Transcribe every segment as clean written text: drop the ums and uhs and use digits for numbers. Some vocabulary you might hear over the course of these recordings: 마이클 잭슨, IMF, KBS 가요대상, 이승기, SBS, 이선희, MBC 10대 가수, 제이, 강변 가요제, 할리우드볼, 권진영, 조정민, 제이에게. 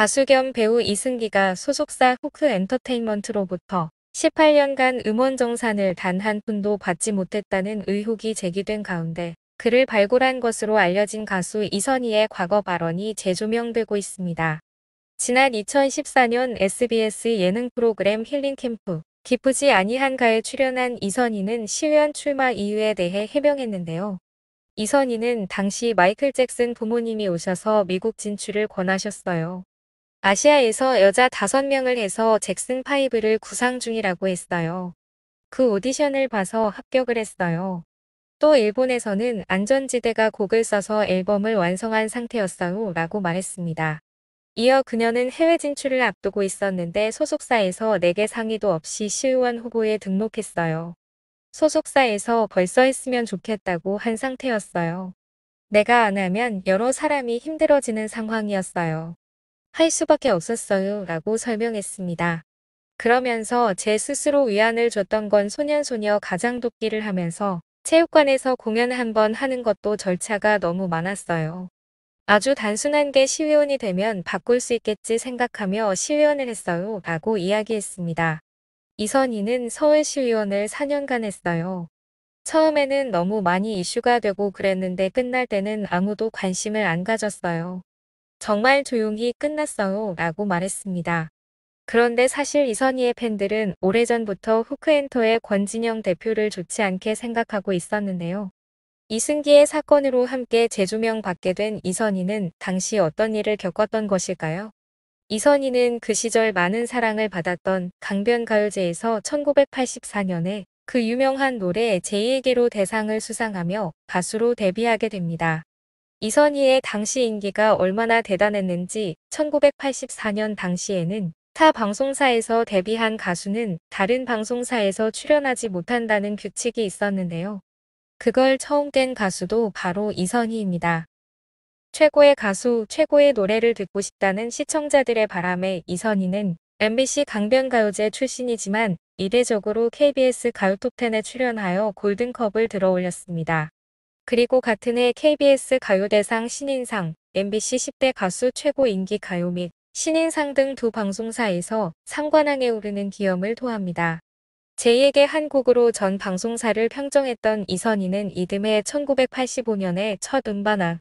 가수 겸 배우 이승기가 소속사 호크엔터테인먼트로부터 18년간 음원 정산을 단 한 푼도 받지 못했다는 의혹이 제기된 가운데 그를 발굴한 것으로 알려진 가수 이선희의 과거 발언이 재조명되고 있습니다. 지난 2014년 SBS 예능 프로그램 힐링캠프 기쁘지 아니한가에 출연한 이선희는 시의원 출마 이유에 대해 해명했는데요. 이선희는 당시 마이클 잭슨 부모님이 오셔서 미국 진출을 권하셨어요. 아시아에서 여자 5명을 해서 잭슨 5를 구상 중이라고 했어요. 그 오디션을 봐서 합격을 했어요. 또 일본에서는 안전지대가 곡을 써서 앨범을 완성한 상태였어요 라고 말했습니다. 이어 그녀는 해외 진출을 앞두고 있었는데 소속사에서 내게 상의도 없이 시의원 후보에 등록했어요. 소속사에서 벌써 했으면 좋겠다고 한 상태였어요. 내가 안 하면 여러 사람이 힘들어지는 상황이었어요. 할 수밖에 없었어요 라고 설명했습니다. 그러면서 제 스스로 위안을 줬던 건 소년소녀 가장돕기를 하면서 체육관에서 공연 한번 하는 것도 절차가 너무 많았어요. 아주 단순한 게 시의원이 되면 바꿀 수 있겠지 생각하며 시의원을 했어요 라고 이야기했습니다. 이선희는 서울시의원을 4년간 했어요. 처음에는 너무 많이 이슈가 되고 그랬는데 끝날 때는 아무도 관심을 안 가졌어요. 정말 조용히 끝났어요 라고 말했습니다. 그런데 사실 이선희의 팬들은 오래전부터 후크엔터의 권진영 대표를 좋지 않게 생각하고 있었는데요. 이승기의 사건으로 함께 재조명받게 된 이선희는 당시 어떤 일을 겪었던 것일까요? 이선희는 그 시절 많은 사랑을 받았던 강변 가요제에서 1984년에 그 유명한 노래 제이에게로 대상을 수상하며 가수로 데뷔하게 됩니다. 이선희의 당시 인기가 얼마나 대단했는지 1984년 당시에는 타 방송사에서 데뷔한 가수는 다른 방송사에서 출연하지 못한다는 규칙이 있었는데요. 그걸 처음 깬 가수도 바로 이선희입니다. 최고의 가수, 최고의 노래를 듣고 싶다는 시청자들의 바람에 이선희는 MBC 강변 가요제 출신이지만 이례적으로 KBS 가요톱10에 출연하여 골든컵을 들어올렸습니다. 그리고 같은 해 KBS 가요대상 신인상, MBC 10대 가수 최고 인기 가요 및 신인상 등 두 방송사에서 상관왕에 오르는 기염을 토합니다. 제이에게 한 곡으로 전 방송사를 평정했던 이선희는 이듬해 1985년에 첫 음반악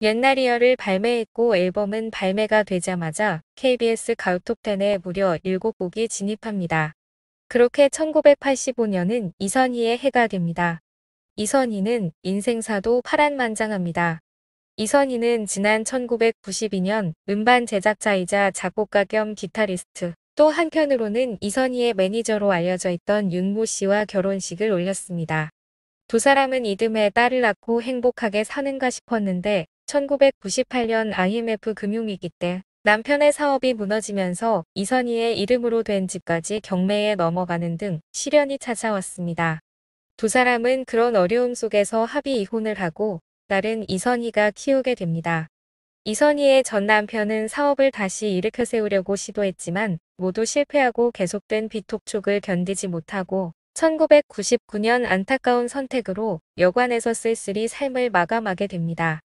옛날이여를 발매했고 앨범은 발매가 되자마자 KBS 가요톱10에 무려 7곡이 진입합니다. 그렇게 1985년은 이선희의 해가 됩니다. 이선희는 인생사도 파란만장합니다. 이선희는 지난 1992년 음반 제작자이자 작곡가 겸 기타리스트 또 한편으로는 이선희의 매니저로 알려져 있던 윤모 씨와 결혼식을 올렸습니다. 두 사람은 이듬해 딸을 낳고 행복하게 사는가 싶었는데 1998년 IMF 금융위기 때 남편의 사업이 무너지면서 이선희의 이름으로 된 집까지 경매에 넘어가는 등 시련이 찾아왔습니다. 두 사람은 그런 어려움 속에서 합의 이혼을 하고 딸은 이선희가 키우게 됩니다. 이선희의 전 남편은 사업을 다시 일으켜 세우려고 시도했지만 모두 실패하고 계속된 비통촉을 견디지 못하고 1999년 안타까운 선택으로 여관에서 쓸쓸히 삶을 마감하게 됩니다.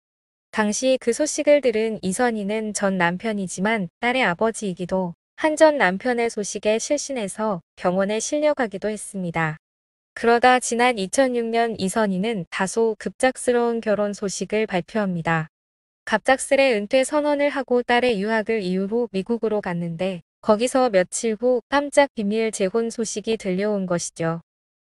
당시 그 소식을 들은 이선희는 전 남편이지만 딸의 아버지이기도 한 전 남편의 소식에 실신해서 병원에 실려가기도 했습니다. 그러다 지난 2006년 이선희는 다소 급작스러운 결혼 소식을 발표합니다. 갑작스레 은퇴 선언을 하고 딸의 유학을 이유로 미국으로 갔는데 거기서 며칠 후 깜짝 비밀 재혼 소식이 들려온 것이죠.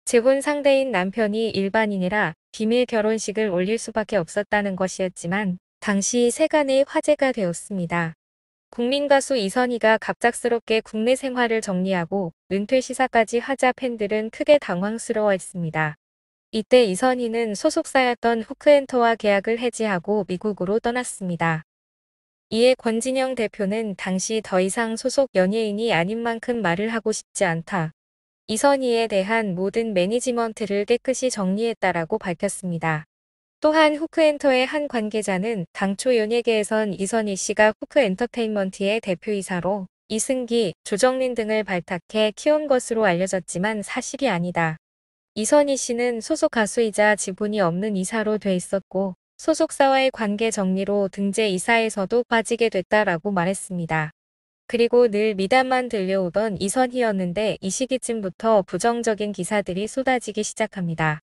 재혼 상대인 남편이 일반인이라 비밀 결혼식을 올릴 수밖에 없었다는 것이었지만 당시 세간의 화제가 되었습니다. 국민가수 이선희가 갑작스럽게 국내 생활을 정리하고 은퇴 시사까지 하자 팬들은 크게 당황스러워했습니다. 이때 이선희는 소속사였던 후크엔터와 계약을 해지하고 미국으로 떠났습니다. 이에 권진영 대표는 당시 더 이상 소속 연예인이 아닌 만큼 말을 하고 싶지 않다. 이선희에 대한 모든 매니지먼트를 깨끗이 정리했다라고 밝혔습니다. 또한 후크엔터의 한 관계자는 당초 연예계에선 이선희 씨가 후크엔터테인먼트의 대표이사로 이승기, 조정민 등을 발탁해 키운 것으로 알려졌지만 사실이 아니다. 이선희 씨는 소속 가수이자 지분이 없는 이사로 돼 있었고 소속사와의 관계 정리로 등재 이사에서도 빠지게 됐다라고 말했습니다. 그리고 늘 미담만 들려오던 이선희였는데 이 시기쯤부터 부정적인 기사들이 쏟아지기 시작합니다.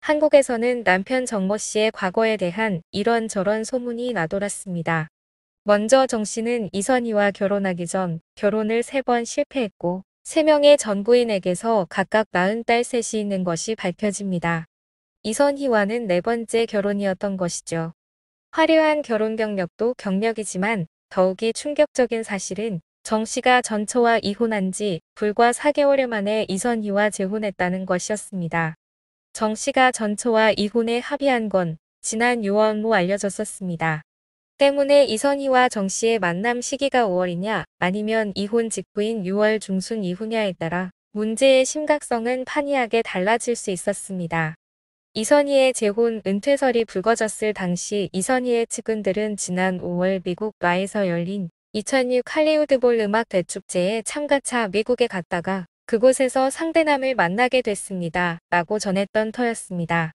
한국에서는 남편 정모 씨의 과거에 대한 이런저런 소문이 나돌았습니다. 먼저 정 씨는 이선희와 결혼하기 전 결혼을 3번 실패했고 3명의 전부인에게서 각각 낳은 딸 셋이 있는 것이 밝혀집니다. 이선희와는 4번째 결혼이었던 것이죠. 화려한 결혼 경력도 경력이지만 더욱이 충격적인 사실은 정 씨가 전처와 이혼한 지 불과 4개월 만에 이선희와 재혼했다는 것이었습니다. 정 씨가 전처와 이혼에 합의한 건 지난 6월로 알려졌었습니다. 때문에 이선희와 정 씨의 만남 시기가 5월이냐 아니면 이혼 직후인 6월 중순 이후냐에 따라 문제의 심각성은 판이하게 달라질 수 있었습니다. 이선희의 재혼 은퇴설이 불거졌을 당시 이선희의 측근들은 지난 5월 미국 라에서 열린 2006 할리우드볼 음악 대축제에 참가차 미국에 갔다가 그곳에서 상대남을 만나게 됐습니다. 라고 전했던 터였습니다.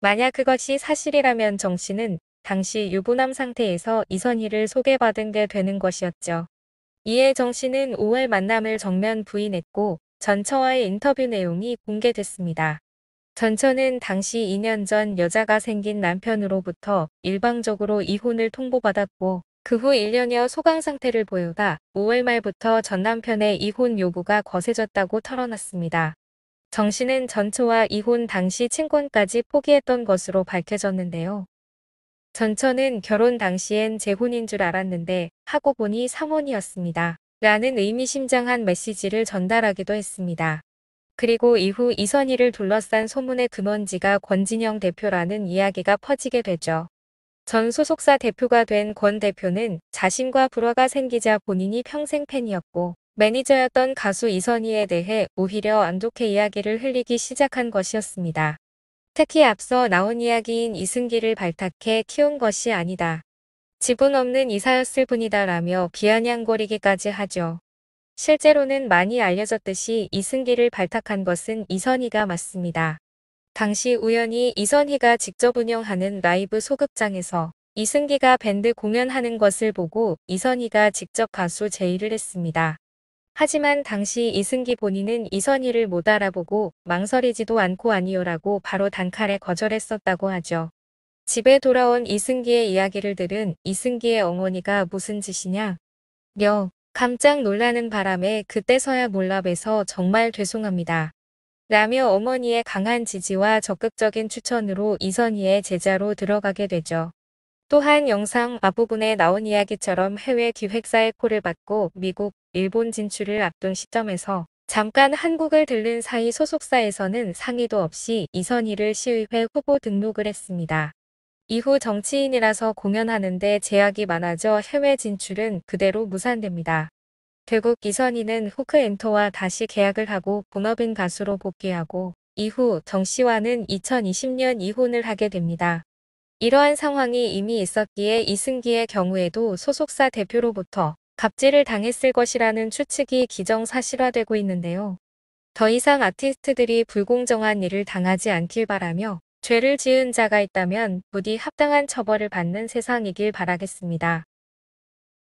만약 그것이 사실이라면 정 씨는 당시 유부남 상태에서 이선희를 소개받은 게 되는 것이었죠. 이에 정 씨는 5월 만남을 정면 부인했고 전처와의 인터뷰 내용이 공개됐습니다. 전처는 당시 2년 전 여자가 생긴 남편으로부터 일방적으로 이혼을 통보받았고 그 후 1년여 소강 상태를 보이다 5월 말부터 전 남편의 이혼 요구가 거세졌다고 털어놨습니다. 정 씨는 전처와 이혼 당시 친권까지 포기했던 것으로 밝혀졌는데요. 전처는 결혼 당시엔 재혼인 줄 알았는데 하고 보니 사혼이었습니다. 라는 의미심장한 메시지를 전달하기도 했습니다. 그리고 이후 이선희를 둘러싼 소문의 근원지가 권진영 대표라는 이야기가 퍼지게 되죠. 전 소속사 대표가 된 권 대표는 자신과 불화가 생기자 본인이 평생 팬이었고 매니저였던 가수 이선희에 대해 오히려 안 좋게 이야기를 흘리기 시작한 것이었습니다. 특히 앞서 나온 이야기인 이승기를 발탁해 키운 것이 아니다. 지분 없는 이사였을 뿐이다 라며 비아냥거리기까지 하죠. 실제로는 많이 알려졌듯이 이승기를 발탁한 것은 이선희가 맞습니다. 당시 우연히 이선희가 직접 운영하는 라이브 소극장에서 이승기가 밴드 공연하는 것을 보고 이선희가 직접 가수 제의를 했습니다. 하지만 당시 이승기 본인은 이선희를 못 알아보고 망설이지도 않고 아니요라고 바로 단칼에 거절했었다고 하죠. 집에 돌아온 이승기의 이야기를 들은 이승기의 어머니가 무슨 짓이냐? 며 깜짝 놀라는 바람에 그때서야 몰라뵈서 정말 죄송합니다. 라며 어머니의 강한 지지와 적극적인 추천으로 이선희의 제자로 들어가게 되죠. 또한 영상 앞부분에 나온 이야기처럼 해외 기획사의 콜을 받고 미국, 일본 진출을 앞둔 시점에서 잠깐 한국을 들른 사이 소속사에서는 상의도 없이 이선희를 시의회 후보 등록을 했습니다. 이후 정치인이라서 공연하는데 제약이 많아져 해외 진출은 그대로 무산됩니다. 결국 이선희는 후크엔터와 다시 계약을 하고 본업인 가수로 복귀하고 이후 정 씨와는 2020년 이혼을 하게 됩니다. 이러한 상황이 이미 있었기에 이승기의 경우에도 소속사 대표로부터 갑질을 당했을 것이라는 추측이 기정사실화되고 있는데요. 더 이상 아티스트들이 불공정한 일을 당하지 않길 바라며 죄를 지은 자가 있다면 부디 합당한 처벌을 받는 세상이길 바라겠습니다.